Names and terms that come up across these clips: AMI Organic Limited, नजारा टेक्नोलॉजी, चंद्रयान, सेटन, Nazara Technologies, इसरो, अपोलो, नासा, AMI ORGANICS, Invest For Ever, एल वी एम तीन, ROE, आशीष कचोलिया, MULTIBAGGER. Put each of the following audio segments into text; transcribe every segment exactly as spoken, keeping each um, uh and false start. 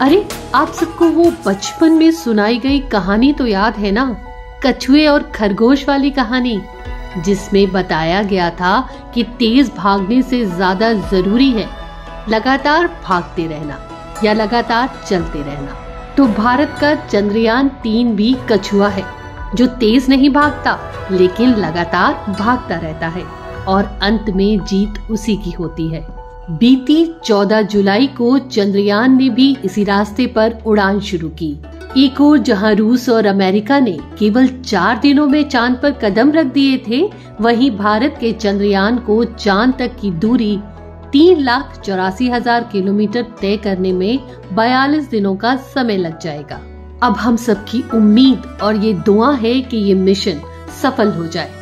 अरे आप सबको वो बचपन में सुनाई गई कहानी तो याद है ना, कछुए और खरगोश वाली कहानी, जिसमें बताया गया था कि तेज भागने से ज्यादा जरूरी है लगातार भागते रहना या लगातार चलते रहना। तो भारत का चंद्रयान तीन भी कछुआ है जो तेज नहीं भागता लेकिन लगातार भागता रहता है और अंत में जीत उसी की होती है। बीती चौदह जुलाई को चंद्रयान ने भी इसी रास्ते पर उड़ान शुरू की। एक ओर जहां रूस और अमेरिका ने केवल चार दिनों में चांद पर कदम रख दिए थे, वहीं भारत के चंद्रयान को चांद तक की दूरी तीन लाख चौरासी हजार किलोमीटर तय करने में बयालीस दिनों का समय लग जाएगा। अब हम सबकी उम्मीद और ये दुआ है कि ये मिशन सफल हो जाए।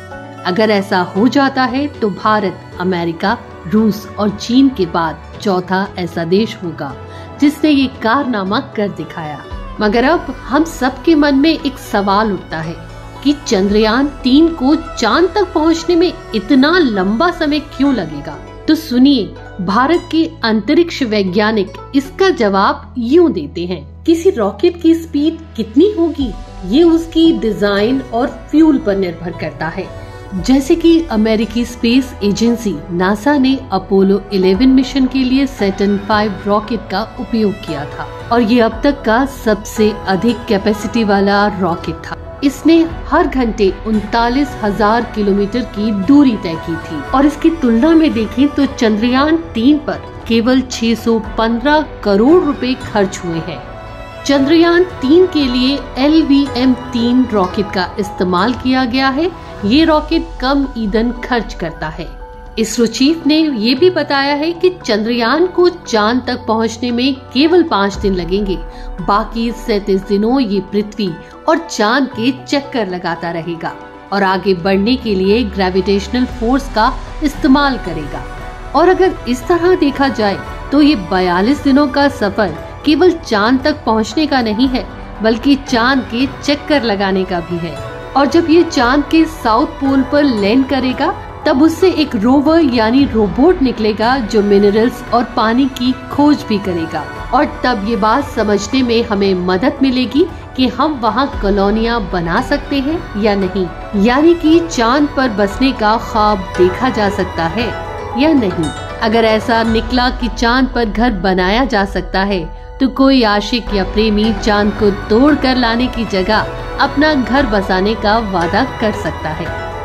अगर ऐसा हो जाता है तो भारत, अमेरिका, रूस और चीन के बाद चौथा ऐसा देश होगा जिसने ये कारनामा कर दिखाया। मगर अब हम सबके मन में एक सवाल उठता है कि चंद्रयान तीन को चांद तक पहुंचने में इतना लंबा समय क्यों लगेगा। तो सुनिए, भारत के अंतरिक्ष वैज्ञानिक इसका जवाब यूं देते हैं। किसी रॉकेट की स्पीड कितनी होगी ये उसकी डिजाइन और फ्यूल पर निर्भर करता है। जैसे कि अमेरिकी स्पेस एजेंसी नासा ने अपोलो ग्यारह मिशन के लिए सेटन पाँच रॉकेट का उपयोग किया था और ये अब तक का सबसे अधिक कैपेसिटी वाला रॉकेट था। इसने हर घंटे उनतालीस हजार किलोमीटर की दूरी तय की थी और इसकी तुलना में देखें तो चंद्रयान तीन पर केवल छह सौ पंद्रह करोड़ रुपए खर्च हुए हैं। चंद्रयान तीन के लिए एल वी एम तीन रॉकेट का इस्तेमाल किया गया है। ये रॉकेट कम ईंधन खर्च करता है। इसरो चीफ ने ये भी बताया है कि चंद्रयान को चांद तक पहुंचने में केवल पाँच दिन लगेंगे, बाकी सैंतीस दिनों ये पृथ्वी और चांद के चक्कर लगाता रहेगा और आगे बढ़ने के लिए ग्रेविटेशनल फोर्स का इस्तेमाल करेगा। और अगर इस तरह देखा जाए तो ये बयालीस दिनों का सफर केवल चांद तक पहुँचने का नहीं है बल्कि चांद के चक्कर लगाने का भी है। और जब ये चांद के साउथ पोल पर लैंड करेगा तब उससे एक रोवर यानी रोबोट निकलेगा जो मिनरल्स और पानी की खोज भी करेगा और तब ये बात समझने में हमें मदद मिलेगी कि हम वहाँ कॉलोनियाँ बना सकते हैं या नहीं, यानी कि चांद पर बसने का ख्वाब देखा जा सकता है या नहीं। अगर ऐसा निकला कि चांद पर घर बनाया जा सकता है तो कोई आशिक या प्रेमी चांद को तोड़ कर लाने की जगह अपना घर बसाने का वादा कर सकता है।